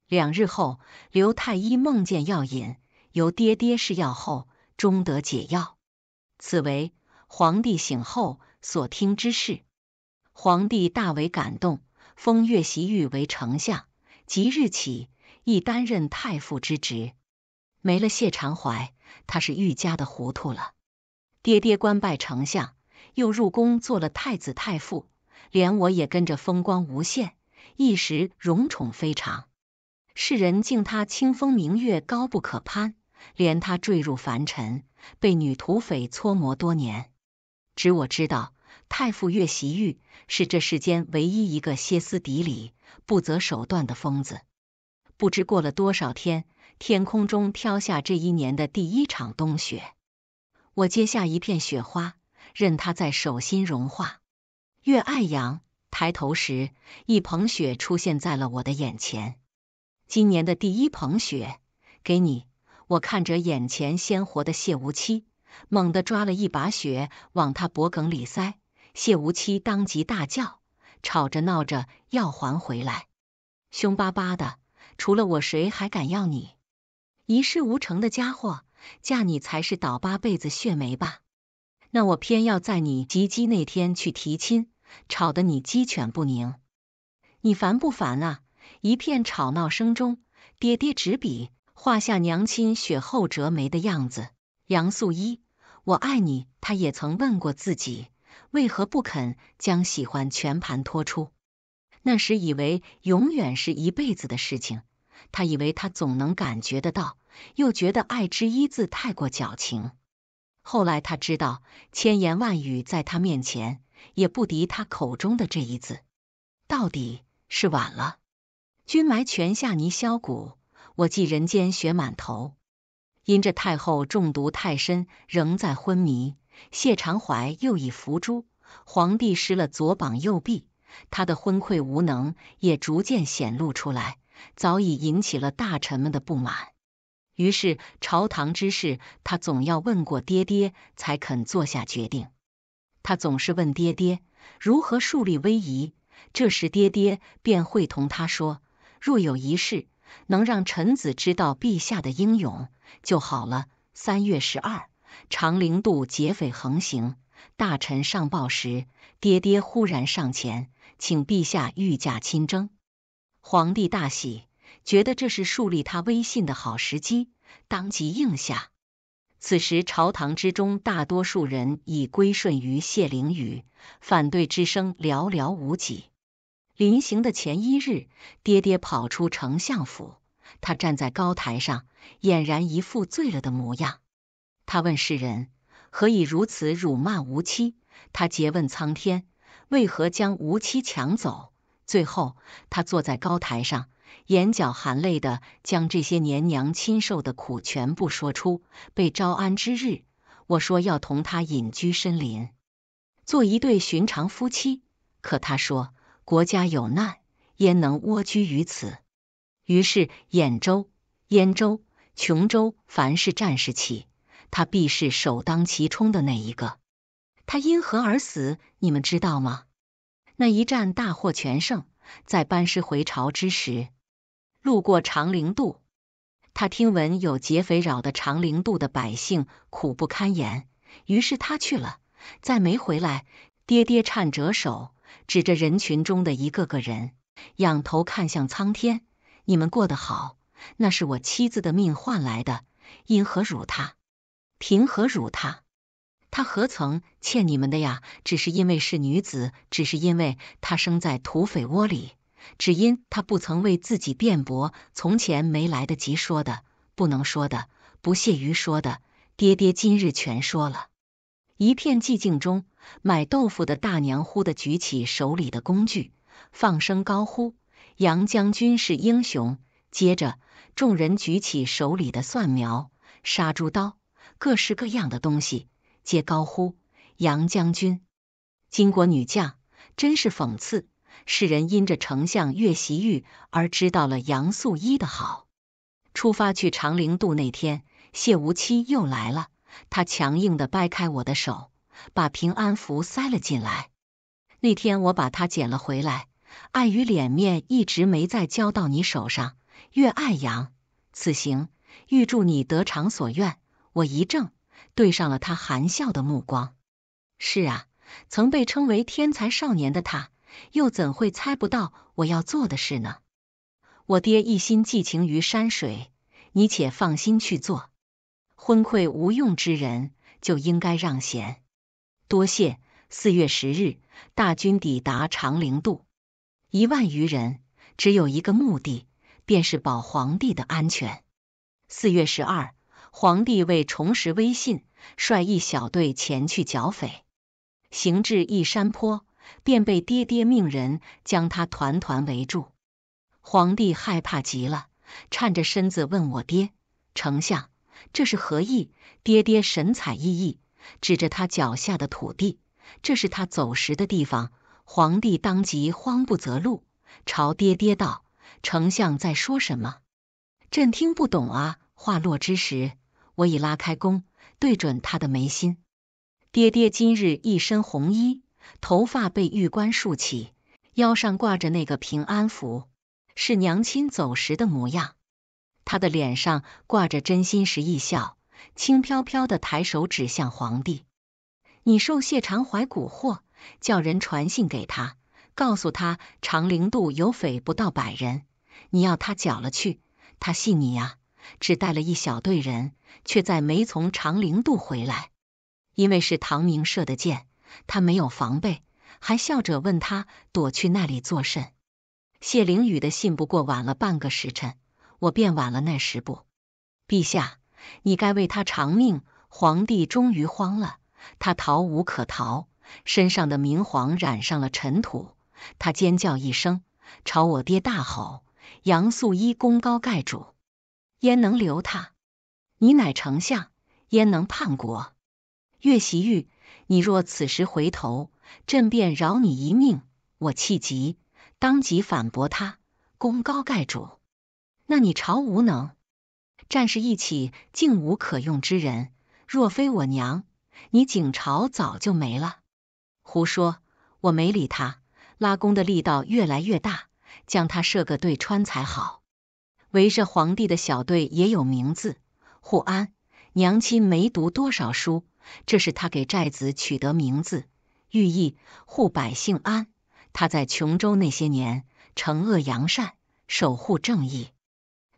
两日后，刘太医梦见药引，由爹爹试药后，终得解药。此为皇帝醒后所听之事。皇帝大为感动，封岳习玉为丞相，即日起亦担任太傅之职。没了谢长怀，他是愈加的糊涂了。爹爹官拜丞相，又入宫做了太子太傅，连我也跟着风光无限，一时荣宠非常。世人敬他清风明月，高不可攀，连他坠入凡尘，被女土匪搓磨多年。只我知道，太傅岳习玉是这世间唯一一个歇斯底里、不择手段的疯子。不知过了多少天，天空中飘下这一年的第一场冬雪。我接下一片雪花，任它在手心融化。越爱阳，抬头时，一捧雪出现在了我的眼前。今年的第一捧雪，给你。我看着眼前鲜活的谢无期，猛地抓了一把雪往他脖梗里塞。谢无期当即大叫，吵着闹着要还回来，凶巴巴的，除了我谁还敢要你？一事无成的家伙，嫁你才是倒八辈子血霉吧？那我偏要在你及笄那天去提亲，吵得你鸡犬不宁。你烦不烦啊？一片吵闹声中，爹爹执笔画下娘亲雪后折眉的样子。杨素衣，我爱你。他也曾问过自己，为何不肯将喜欢全盘托出。那时以为永远是一辈子的事情，他以为他总能感觉得到，又觉得爱之一字太过矫情。后来他知道，千言万语在他面前，也不敌他口中的这一字。到底是晚了。君埋泉下泥箫鼓，我寄人间雪满头。因着太后中毒太深，仍在昏迷。谢长怀又已伏诛，皇帝失了左膀右臂，他的昏聩无能也逐渐显露出来，早已引起了大臣们的不满。于是朝堂之事，他总要问过爹爹才肯做下决定。他总是问爹爹如何树立威仪，这时爹爹便会同他说，若有一事能让臣子知道陛下的英勇就好了。三月十二，长陵渡劫匪横行，大臣上报时，爹爹忽然上前请陛下御驾亲征。皇帝大喜，觉得这是树立他威信的好时机，当即应下。此时朝堂之中，大多数人已归顺于谢灵雨，反对之声寥寥无几。临行的前一日，爹爹跑出丞相府，他站在高台上，俨然一副醉了的模样。他问世人，何以如此辱骂无期？他诘问苍天，为何将无期抢走？最后他坐在高台上，眼角含泪的将这些年娘亲受的苦全部说出。被招安之日，我说要同他隐居深林，做一对寻常夫妻，可他说国家有难，焉能蜗居于此？于是兖州、燕州、琼州凡是战事起，他必是首当其冲的那一个。他因何而死，你们知道吗？那一战大获全胜，在班师回朝之时，路过长陵渡，他听闻有劫匪扰的长陵渡的百姓苦不堪言，于是他去了，再没回来，跌跌颤着手，指着人群中的一个个人，仰头看向苍天：“你们过得好，那是我妻子的命换来的，因何辱他？凭何辱他？他何曾欠你们的呀？只是因为是女子，只是因为她生在土匪窝里，只因她不曾为自己辩驳，从前没来得及说的，不能说的，不屑于说的，爹爹今日全说了。”一片寂静中，买豆腐的大娘忽地举起手里的工具，放声高呼：“杨将军是英雄！”接着，众人举起手里的蒜苗、杀猪刀，各式各样的东西，皆高呼：“杨将军！”巾帼女将，真是讽刺。世人因着丞相岳袭玉而知道了杨素一的好。出发去长陵渡那天，谢无期又来了，他强硬地掰开我的手，把平安符塞了进来。那天我把它捡了回来，碍于脸面，一直没再交到你手上。岳爱阳，此行预祝你得偿所愿。我一怔，对上了他含笑的目光。是啊，曾被称为天才少年的他，又怎会猜不到我要做的事呢？我爹一心寄情于山水，你且放心去做。昏聩无用之人，就应该让贤。多谢。四月十日，大军抵达长陵渡，一万余人，只有一个目的，便是保皇帝的安全。四月十二，皇帝为重拾威信，率一小队前去剿匪。行至一山坡，便被爹爹命人将他团团围住。皇帝害怕极了，颤着身子问我爹：“丞相，这是何意？”爹爹神采奕奕，指着他脚下的土地：“这是他走时的地方。”皇帝当即慌不择路，朝爹爹道：“丞相在说什么？朕听不懂啊！”话落之时，我已拉开弓，对准他的眉心。爹爹今日一身红衣，头发被玉冠束起，腰上挂着那个平安符，是娘亲走时的模样。他的脸上挂着真心实意笑，轻飘飘的抬手指向皇帝：“你受谢长怀蛊惑，叫人传信给他，告诉他长陵渡有匪不到百人，你要他剿了去。他信你呀、啊，只带了一小队人，却再没从长陵渡回来。因为是唐明射的箭，他没有防备，还笑着问他躲去那里作甚。谢灵雨的信不过晚了半个时辰，我便晚了那十步。陛下，你该为他偿命。”皇帝终于慌了，他逃无可逃，身上的明黄染上了尘土，他尖叫一声，朝我爹大吼：“杨素一功高盖主，焉能留他？你乃丞相，焉能叛国？岳袭玉，你若此时回头，朕便饶你一命。”我气急，当即反驳他：“功高盖主，那你朝无能。战事一起，竟无可用之人，若非我娘，你景朝早就没了。”胡说！我没理他，拉弓的力道越来越大，将他射个对穿才好。围着皇帝的小队也有名字：护安。娘亲没读多少书，这是他给寨子取得名字，寓意护百姓安。他在琼州那些年，惩恶扬善，守护正义。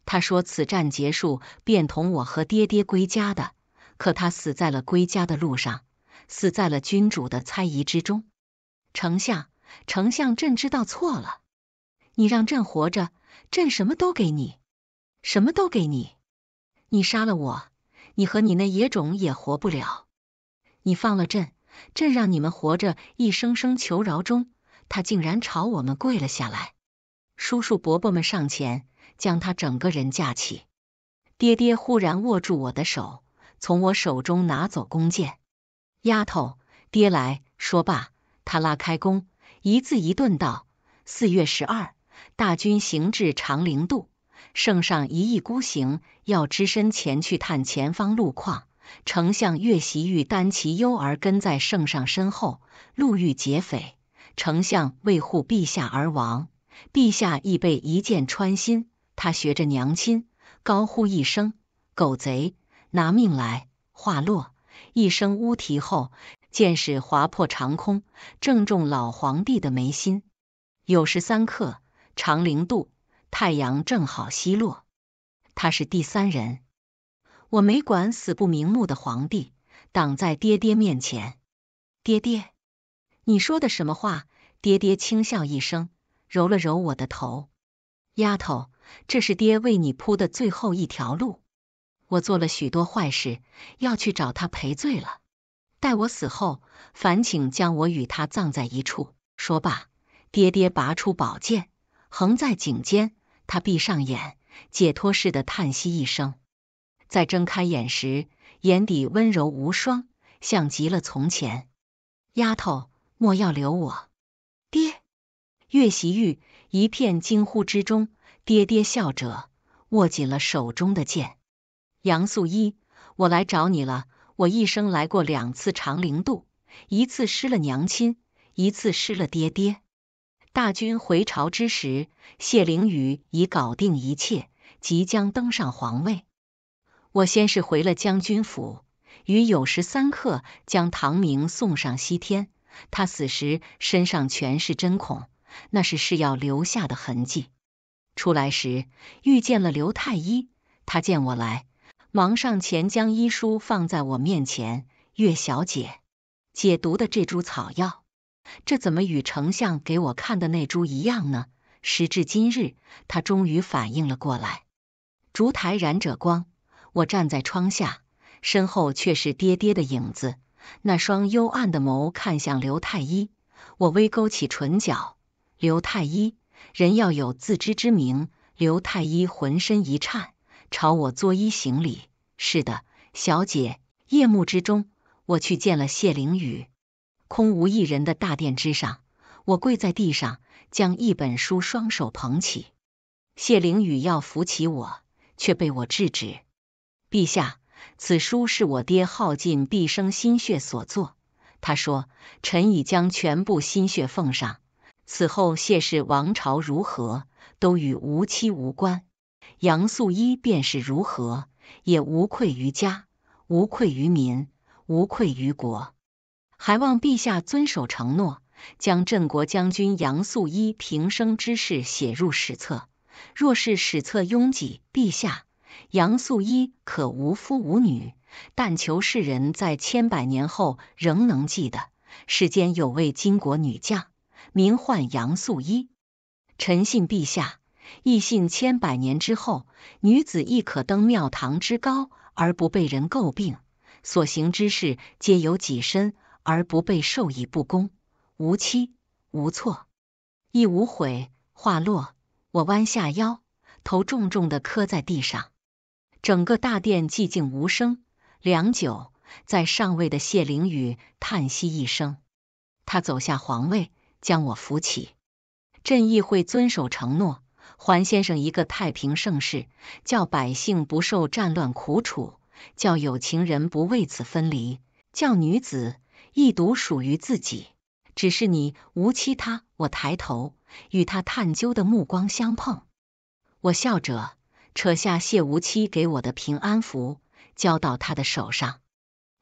他说此战结束便同我和爹爹归家的，可他死在了归家的路上，死在了君主的猜疑之中。丞相，丞相，朕知道错了。你让朕活着，朕什么都给你，什么都给你。你杀了我，你和你那野种也活不了。你放了朕，朕让你们活着。一声声求饶中，他竟然朝我们跪了下来。叔叔伯伯们上前，将他整个人架起。爹爹忽然握住我的手，从我手中拿走弓箭。“丫头，爹来。”说罢，他拉开弓，一字一顿道：“四月十二，大军行至长陵渡，圣上一意孤行，要只身前去探前方路况。丞相岳袭玉担其忧而跟在圣上身后，路遇劫匪，丞相为护陛下而亡，陛下亦被一箭穿心。他学着娘亲，高呼一声“狗贼，拿命来！”话落，一声乌啼后，箭矢划破长空，正中老皇帝的眉心。酉时三刻，长零度，太阳正好西落。他是第三人，我没管死不瞑目的皇帝，挡在爹爹面前。爹爹，你说的什么话？爹爹轻笑一声，揉了揉我的头。丫头，这是爹为你铺的最后一条路。我做了许多坏事，要去找他赔罪了。待我死后，烦请将我与他葬在一处。说罢，爹爹拔出宝剑，横在颈间。他闭上眼，解脱似的叹息一声。在睁开眼时，眼底温柔无双，像极了从前。丫头，莫要留我。爹！岳袭玉一片惊呼之中，爹爹笑着握紧了手中的剑。杨素一，我来找你了。我一生来过两次长陵渡，一次失了娘亲，一次失了爹爹。大军回朝之时，谢灵宇已搞定一切，即将登上皇位。我先是回了将军府，于酉时三刻将唐明送上西天。他死时身上全是针孔，那是誓要留下的痕迹。出来时遇见了刘太医，他见我来，忙上前将医书放在我面前。岳小姐，解毒的这株草药，这怎么与丞相给我看的那株一样呢？时至今日，他终于反应了过来。烛台燃着光，我站在窗下，身后却是爹爹的影子。那双幽暗的眸看向刘太医，我微勾起唇角。刘太医，人要有自知之明。刘太医浑身一颤，朝我作揖行礼。是的，小姐。夜幕之中，我去见了谢灵宇。空无一人的大殿之上，我跪在地上，将一本书双手捧起。谢灵宇要扶起我，却被我制止。陛下，此书是我爹耗尽毕生心血所作。他说，臣已将全部心血奉上，此后谢氏王朝如何，都与无期无关。杨素一便是如何，也无愧于家，无愧于民，无愧于国。还望陛下遵守承诺，将镇国将军杨素一平生之事写入史册。若是史册拥挤陛下，杨素一可无夫无女，但求世人在千百年后仍能记得，世间有位巾帼女将，名唤杨素一。臣信陛下，亦信千百年之后，女子亦可登庙堂之高而不被人诟病，所行之事皆由己身而不被授以不公，无期无错，亦无悔。话落，我弯下腰，头重重地磕在地上。整个大殿寂静无声，良久，在上位的谢灵宇叹息一声，他走下皇位，将我扶起。朕亦会遵守承诺，还先生一个太平盛世，叫百姓不受战乱苦楚，叫有情人不为此分离，叫女子亦独属于自己。只是你无期他。我抬头，与他探究的目光相碰，我笑着扯下谢无期给我的平安符，交到他的手上。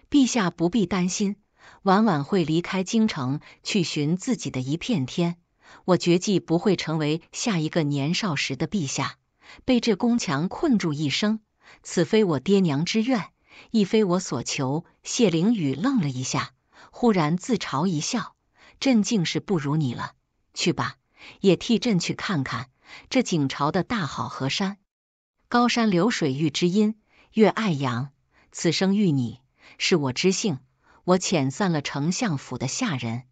陛下不必担心，晚晚会离开京城，去寻自己的一片天。我绝技不会成为下一个年少时的陛下，被这宫墙困住一生，此非我爹娘之愿，亦非我所求。谢灵宇愣了一下，忽然自嘲一笑，朕竟是不如你了。去吧，也替朕去看看这景朝的大好河山。高山流水遇知音，月爱阳，此生遇你是我之幸。我遣散了丞相府的下人，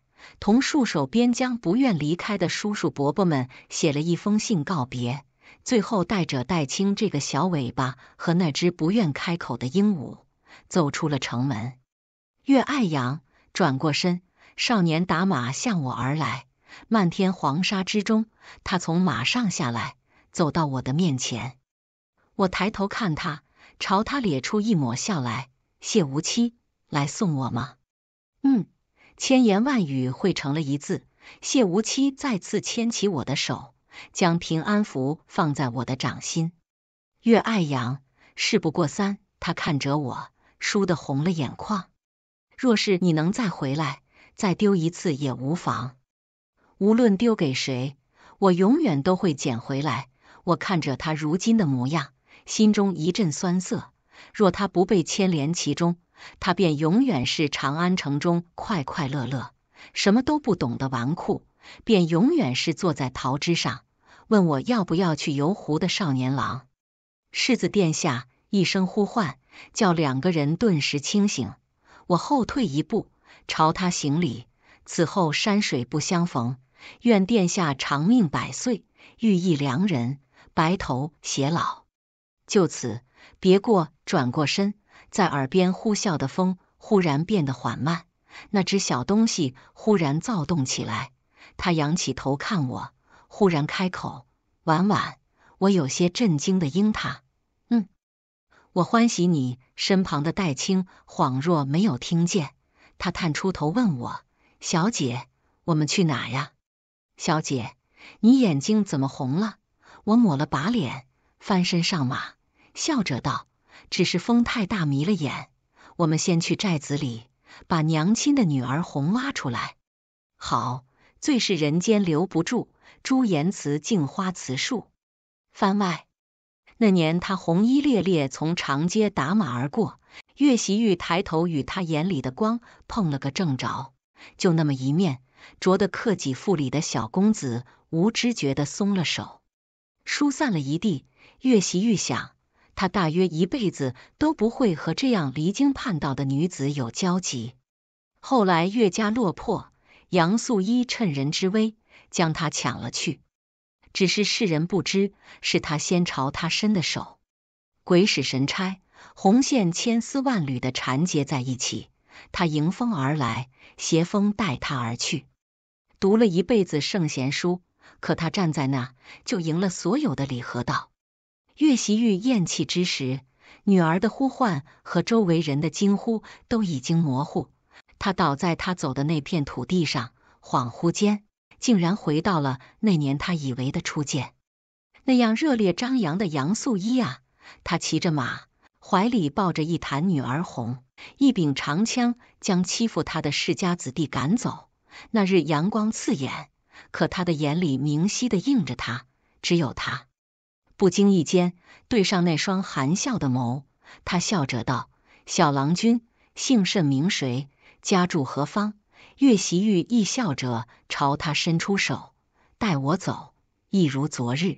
同戍守边疆不愿离开的叔叔伯伯们写了一封信告别，最后带着戴青这个小尾巴和那只不愿开口的鹦鹉走出了城门。月爱阳转过身，少年打马向我而来，漫天黄沙之中，他从马上下来，走到我的面前。我抬头看他，朝他咧出一抹笑来。谢无期，来送我吗？嗯，千言万语汇成了一字。谢无期再次牵起我的手，将平安符放在我的掌心。越爱养，事不过三。他看着我，倏地红了眼眶。若是你能再回来，再丢一次也无妨。无论丢给谁，我永远都会捡回来。我看着他如今的模样，心中一阵酸涩。若他不被牵连其中，他便永远是长安城中快快乐乐、什么都不懂的纨绔，便永远是坐在桃枝上问我要不要去游湖的少年郎。世子殿下一声呼唤，叫两个人顿时清醒。我后退一步，朝他行礼。此后山水不相逢，愿殿下长命百岁，寓意良人，白头偕老。就此别过。转过身，在耳边呼啸的风忽然变得缓慢，那只小东西忽然躁动起来。他仰起头看我，忽然开口：“婉婉。”我有些震惊的应他：“嗯。”“我欢喜你。”身旁的戴青恍若没有听见，他探出头问我：“小姐，我们去哪呀？”“小姐，你眼睛怎么红了？”我抹了把脸，翻身上马，笑着道：“只是风太大，迷了眼。我们先去寨子里，把娘亲的女儿红挖出来。”“好。”最是人间留不住，朱颜辞镜花词树。番外，那年他红衣猎猎从长街打马而过，岳袭玉抬头与他眼里的光碰了个正着，就那么一面，着得克己复礼的小公子无知觉地松了手，疏散了一地。岳袭玉想，他大约一辈子都不会和这样离经叛道的女子有交集。后来岳家落魄，杨素衣趁人之危将他抢了去，只是世人不知，是他先朝他伸的手。鬼使神差，红线千丝万缕地缠结在一起，他迎风而来，携风带他而去。读了一辈子圣贤书，可他站在那就赢了所有的礼和道。岳袭玉咽气之时，女儿的呼唤和周围人的惊呼都已经模糊。他倒在他走的那片土地上，恍惚间竟然回到了那年他以为的初见。那样热烈张扬的杨素衣啊，他骑着马，怀里抱着一坛女儿红，一柄长枪将欺负他的世家子弟赶走。那日阳光刺眼，可他的眼里明晰地映着他，只有他。不经意间对上那双含笑的眸，他笑着道：“小郎君姓甚名谁？家住何方？”岳袭玉亦笑着朝他伸出手：“带我走，一如昨日。”